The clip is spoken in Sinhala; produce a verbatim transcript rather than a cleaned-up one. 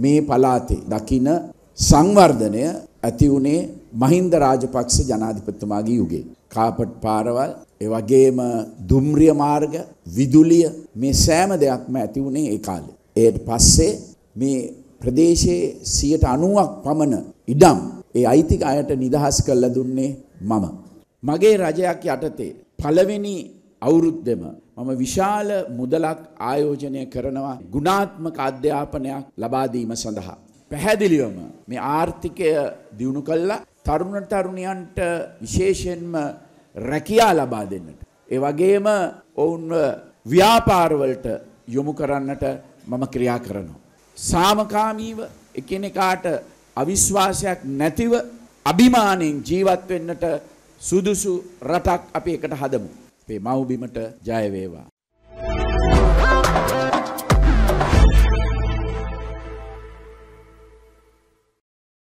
මේ පලාතේ දකින සංවර්ධනය ඇති උනේ මහින්ද රාජපක්ෂ ජනාධිපතිතුමාගේ යුගයේ. කාපට් පාරවල්, ඒ වගේම දුම්රිය මාර්ග, විදුලිය මේ සෑම දෙයක්ම ඇති උනේ ඒ කාලේ. ඊට පස්සේ මේ ප්‍රදේශයේ සියයට අනූවක් පමණ ඉඩම් ඒ අයිතික අයට නිදහස් කරලා දුන්නේ මම. මගේ රජයක් යටතේ පළවෙනි අවුරුද්දෙම මම විශාල මුදලක් ආයෝජනය කරනවා ගුණාත්මක අධ්‍යාපනයක් ලබා දීම සඳහා. පැහැදිලිවම මේ ආර්ථිකය දියුණු කළා තරුණ තරුණියන්ට විශේෂයෙන්ම රැකියාව ලබා දෙන්නට. ඒ වගේම ඔවුන්ව ව්‍යාපාරවලට යොමු කරන්නට මම ක්‍රියා කරනවා. සාමකාමීව එකිනෙකාට අවිශ්වාසයක් නැතිව අභිමාණයෙන් ජීවත් වෙන්නට සුදුසු රටක් අපි එකට හදමු. पे माउबीमट जय वेवा।